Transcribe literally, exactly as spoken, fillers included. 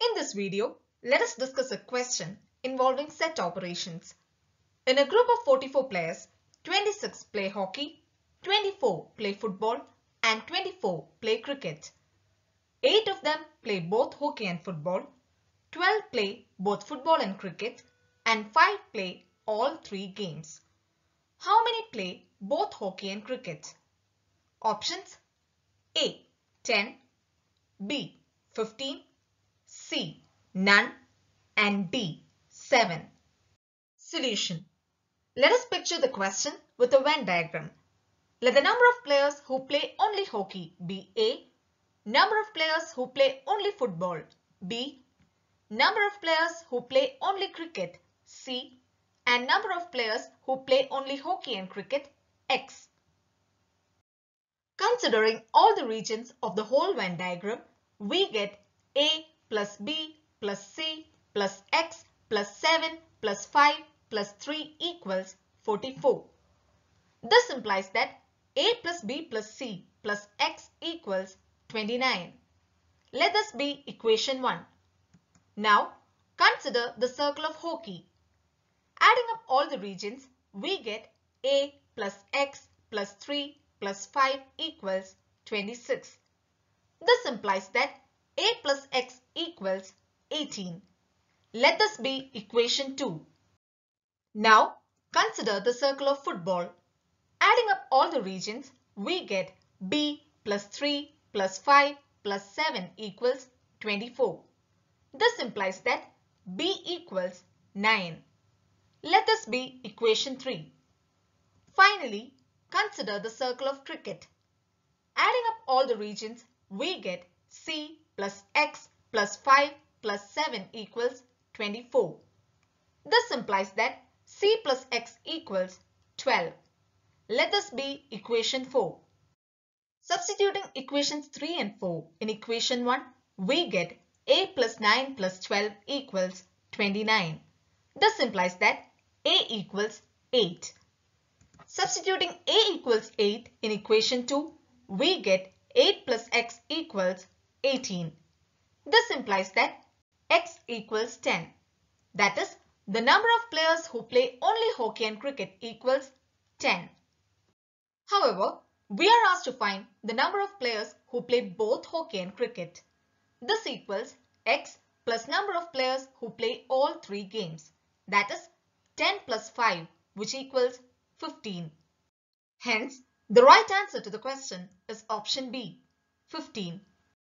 In this video, let us discuss a question involving set operations. In a group of forty-four players, twenty-six play hockey, twenty-four play football, and twenty-four play cricket. eight of them play both hockey and football, twelve play both football and cricket, and five play all three games. How many play both hockey and cricket? Options: A. ten, B. fifteen, C. none, and D. seven. Solution. Let us picture the question with a Venn diagram. Let the number of players who play only hockey be A, number of players who play only football B, number of players who play only cricket C, and number of players who play only hockey and cricket X. Considering all the regions of the whole Venn diagram, we get A plus B plus C plus X plus seven plus five plus three equals forty-four. This implies that A plus B plus C plus X equals twenty-nine. Let this be equation one. Now, consider the circle of hockey. Adding up all the regions, we get A plus X plus three plus five equals twenty-six. This implies that A plus X equals eighteen. Let this be equation two. Now, consider the circle of football. Adding up all the regions, we get B plus three plus five plus seven equals twenty-four. This implies that B equals nine. Let this be equation three. Finally, consider the circle of cricket. Adding up all the regions, we get C plus X plus five plus seven equals twenty-four. This implies that C plus X equals twelve. Let this be equation four. Substituting equations three and four in equation one, we get A plus nine plus twelve equals twenty-nine. This implies that A equals eight. Substituting A equals eight in equation two, we get eight plus X equals eighteen. This implies that X equals ten. That is, the number of players who play only hockey and cricket equals ten. However, we are asked to find the number of players who play both hockey and cricket. This equals X plus number of players who play all three games. That is ten plus five, which equals fifteen. Hence, the right answer to the question is option B, fifteen.